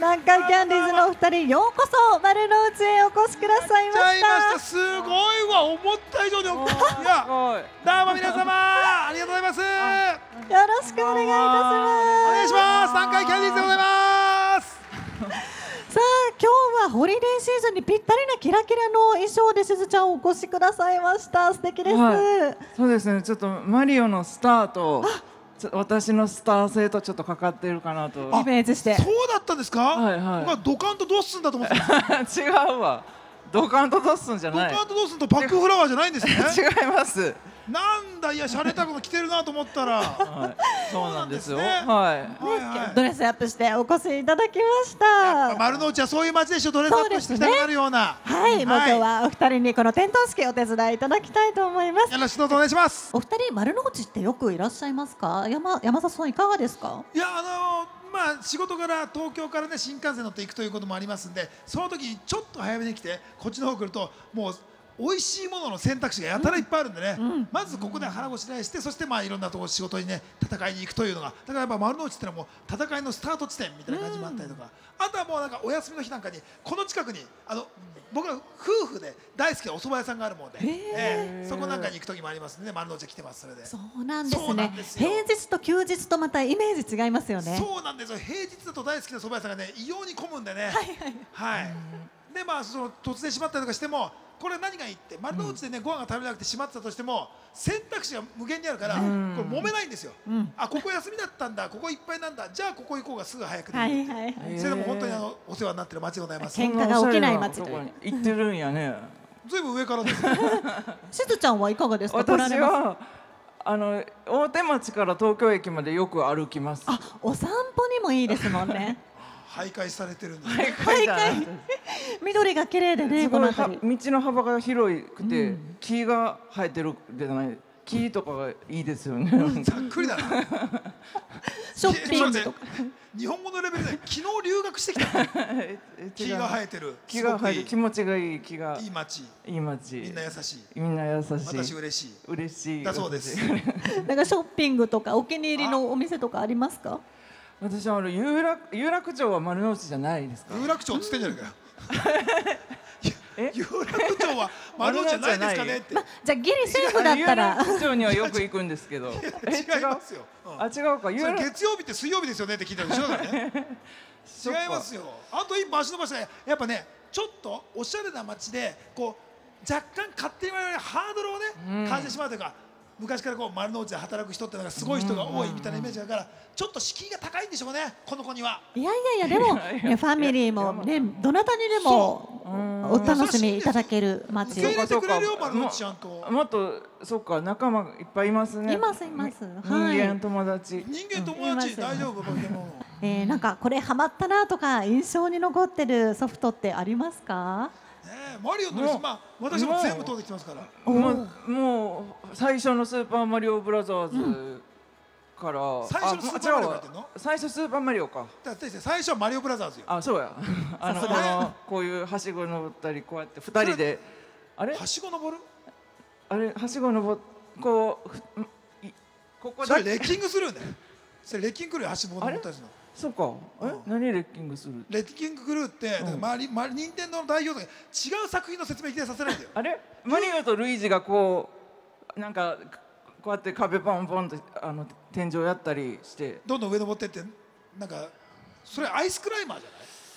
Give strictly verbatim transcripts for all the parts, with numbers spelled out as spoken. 南海キャンディーズのお二人、ようこそ丸の内へお越しくださいました。すごいわ、思った以上におっきいや。どうも皆様ありがとうございます。よろしくお願いいたします。お願いします。南海キャンディーズでございます。さあ、今日はホリデーシーズンにぴったりなキラキラの衣装でしずちゃんをお越しくださいました。素敵です、はい、そうですね。ちょっとマリオのスターと私のスター性とちょっとかかっているかなとイメージして。そうだったんですか。はいはい。まあドカンとドッスンだと思ってたんです。違うわ。ドカンとドッスンじゃない。ドカンとドッスンとパックフラワーじゃないんですね。違います。なんだ、いや洒落たこと着てるなと思ったら。はい、そうなんですよ。はい。ドレスアップしてお越しいただきました。丸の内はそういう街でしょ。ドレスアップしてきたくなるような。はい。もう今日はお二人にこの点灯式お手伝いいただきたいと思います。よろしくお願いします。お二人、丸の内ってよくいらっしゃいますか。山山里さんいかがですか。いや、あのー。まあ仕事から東京からね新幹線乗って行くということもありますんで、その時にちょっと早めに来てこっちの方来るともう美味しいものの選択肢がやたらいっぱいあるんでね、うんうん、まずここで腹ごしらえして、そしてまあいろんなところ仕事にね戦いに行くというのが、だからやっぱ丸の内ってのはもう戦いのスタート地点みたいな感じもあったりとか、うん、あとはもうなんかお休みの日なんかにこの近くにあの僕ら夫婦で大好きなお蕎麦屋さんがあるもんで、えー、そこなんかに行く時もありますね。丸の内来てます。それでそうなんですね。平日と休日とまたイメージ違いますよね。そうなんですよ。平日だと大好きな蕎麦屋さんがね異様に混むんでね、はいはい、はい、でまあその突然閉まったりとかしても、これ何がいいって丸の内でねご飯が食べなくてしまってたとしても選択肢が無限にあるから、これ揉めないんですよ。あ、ここ休みだったんだ、ここいっぱいなんだ、じゃあここ行こうがすぐ早くできる。それでも本当にあのお世話になってる街でございます。喧嘩が起きない街という。行ってるんやね。ずいぶん上からです。しずちゃんはいかがですか。私はあの大手町から東京駅までよく歩きます。あ、お散歩にもいいですもんね。徘徊されてるんです。徘徊。緑が綺麗でね、この辺り道の幅が広くて、うん、木が生えてるじゃない。木とかがいいですよね。ざっくりだな。ショッピングとか。日本語のレベルで昨日留学してきた。木が生えてる。木が生えて気持ちがいい木が。いい町。いい町。みんな優しい。みんな優しい。私嬉しい。嬉しい。だそうです。なんかショッピングとかお気に入りのお店とかありますか？私はあの有楽有楽町は丸の内じゃないですか。有楽町って言ってんじゃないかよ。有楽町は丸の内じゃないですかねって。じゃあギリセーフだったら。有楽町にはよく行くんですけど。違いますよ。あ、違うか。月曜日って水曜日ですよねって聞いたら一緒だね。違いますよ。あと一歩足伸ばしたらやっぱね、ちょっとおしゃれな街でこう若干勝手に我々ハードルをね感じてしまうというか。昔からこう丸の内で働く人ってのがすごい人が多いみたいなイメージだから、ちょっと敷居が高いんでしょうね、この子には。いやいやいや、でもファミリーもね、どなたにでもお楽しみいただける街を。もっとそうか、仲間いっぱいいますね。いますいます。人間友達。人間友達大丈夫？え、なんかこれハマったなとか印象に残ってるソフトってありますか？マリオのです。まあ私も全部通ってきますから。もうもう最初のスーパーマリオブラザーズから。最初のスーパーマリオやってんの？最初スーパーマリオか。だって最初はマリオブラザーズよ。あ、そうや。あのこういうはしご登ったりこうやって二人で。あれ？はしご登る？あれはしご登こうここで。それレッキングするんだよ。それレッキング来るよ、はしご登ったりするの。そうか、え、何レッキングする？レッキングクルーって、まあ、り、まあ、任天堂の代表とか、違う作品の説明いきなりさせないでよ。あれ、マリオとルイージがこう、なんか、こうやって壁ポンポンと、あの、天井やったりして。どんどん上登ってって、なんか、それアイスクライマー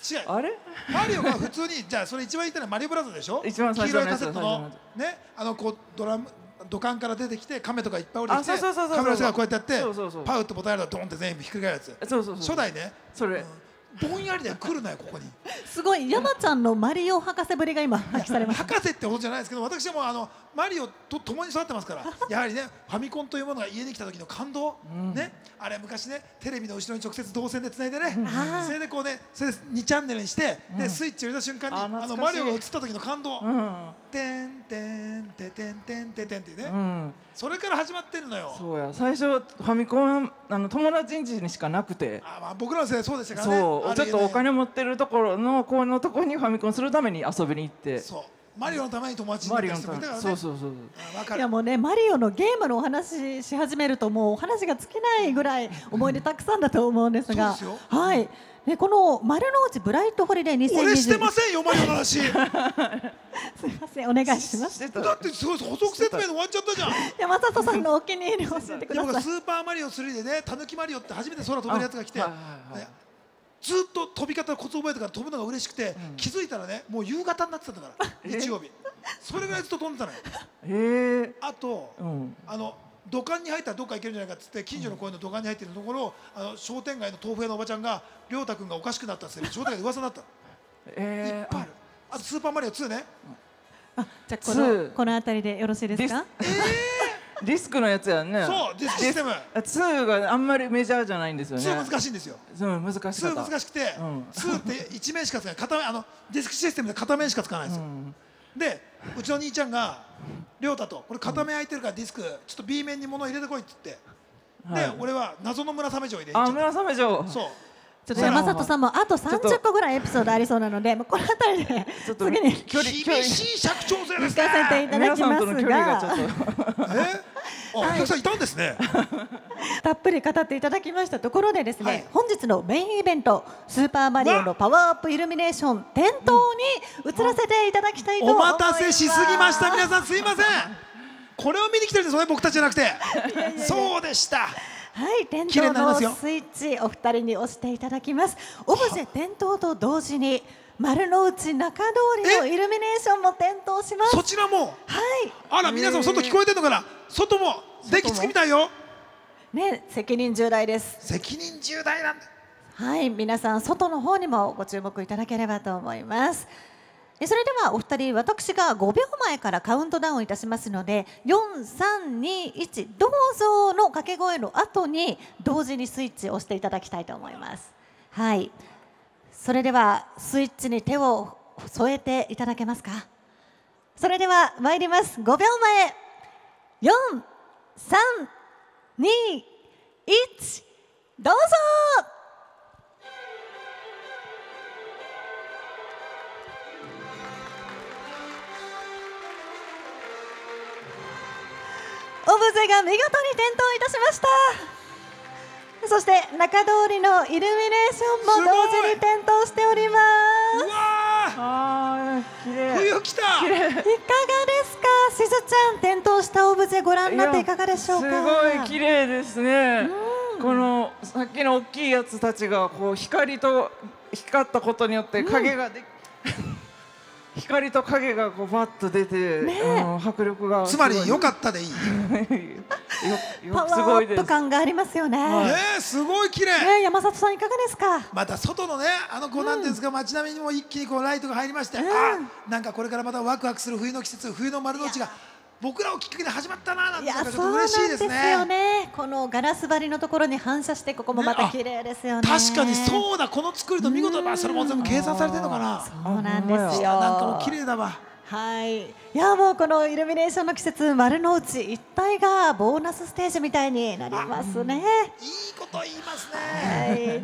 じゃない？違う。あれ、マリオが普通に、じゃあ、それ一番言ったのはマリオブラザーでしょ？一番最初のやつ。黄色いカセットの、ね、あの、こう、ドラム。土管から出てきて亀とかいっぱい降りてきて、カメラがこうやってやってパウってボタンやるとドンって全部ひっくり返るやつ。初代ね。それぼんやりで来るなよ、ここに。すごい山ちゃんのマリオ博士ぶりが今発揮されます。博士ってことじゃないですけど、私はもうあのマリオと共に育ってますから、やはりねファミコンというものが家に来た時の感動ね、あれ昔ねテレビの後ろに直接導線でつないでね、それでこうねそれでにチャンネルにしてでスイッチを入れた瞬間にあのマリオが映った時の感動。てんてんててんてんててんってね、それから始まってるのよ。そうや、最初ファミコンあの友達ん家にしかなくて、あまあ僕らの世代そうでしたからね。ちょっとお金持ってるところのこのところにファミコンするために遊びに行って。そうマリオのために友達になってきたからね。そうそうそう。分かる。いやもうねマリオのゲームのお話し始めるともうお話が尽きないぐらい思い出たくさんだと思うんですが、はい。ね、この丸の内ブライトホリデーにせんにじゅう。俺してませんよ、前の話。すいません、お願いします。だってすごい補足説明で終わっちゃったじゃん。山里さんのお気に入りを教えてください。スーパーマリオスリーでね、たぬきマリオって初めて空飛べるやつが来て、ずっと飛び方コツ覚えてから飛ぶのが嬉しくて、気づいたらね、もう夕方になってたんだから日曜日。それぐらいずっと飛んでたのよ。へえ。あとあの。土管に入ったらどっか行けるんじゃないかっつって近所の公園の土管に入ってるところをあの商店街の豆腐屋のおばちゃんがりょうたくんがおかしくなったっつって商店街で噂になった、えー、いっぱいある。あとスーパーマリオツーね。あ、じゃあこのこの辺りでよろしいですか。ディスクのやつやね。そう、ディスクシステム。ツーがあんまりメジャーじゃないんですよね。ツー難しいんですよ。うん、難しかった。ツー難しくて、ツーって一面しか使わない。片面、あのディスクシステムで片面しか使わないんですよ。で、うちの兄ちゃんが亮太とこれ片面空いてるからディスクちょっと B 面に物入れてこいって言って、で俺は謎の村雨城入れて。あ、村雨城。そう。ちょっと山里さんもあとさんじゅっこぐらいエピソードありそうなので、この辺りで次に厳しい尺調整ですね。させていただきますが。お客さんいたんですね。たっぷり語っていただきましたところでですね、本日のメインイベントスーパーマリオのパワーアップイルミネーション点灯に移らせていただきたいと思います。お待たせしすぎました皆さん、すいません。これを見に来てるんですよね、僕たちじゃなくて。そうでした。はい、点灯のスイッチお二人に押していただきます。オブジェ点灯と同時に丸の内中通りのイルミネーションも点灯します。そちらも。はい。あら、皆さん外聞こえてるのかな。外も電気つきみたいよ。ね、責任重大です。責任重大なんだ。はい、皆さん外の方にもご注目いただければと思います。それではお二人、私がごびょうまえからカウントダウンいたしますので、よん、さん、に、いちどうぞの掛け声の後に同時にスイッチを押していただきたいと思います。はい。それではスイッチに手を添えていただけますか。それでは参ります。ごびょうまえ、よん、さん、に、いちどうぞ。オブジェが見事に点灯いたしました。そして中通りのイルミネーションも同時に点灯しております。うわー、冬来た。いかがですか、しずちゃん。点灯したオブジェご覧になっていかがでしょうか。すごい綺麗ですね。このさっきの大きいやつたちがこう光と光ったことによって影ができ、うん光と影がこうバッと出て、迫力がつまり良かったでいい。パワーアップ感がありますよね。ね、すごい綺麗。山里さんいかがですか。また外のね、あのこうなんていうんですか、街並みにも一気にこうライトが入りまして、あ、なんかこれからまたワクワクする冬の季節、冬の丸の内が僕らをきっかけで始まったななんていうのがちょっと嬉しいですね。このガラス張りのところに反射してここもまた綺麗ですよね。確かにそうだ、この作りと見事だ。それも全部計算されてるのかな。そうなんですよ。なんかもう綺麗だわ。はい。いや、もうこのイルミネーションの季節、丸の内一帯がボーナスステージみたいになりますね。いいこと言いますね。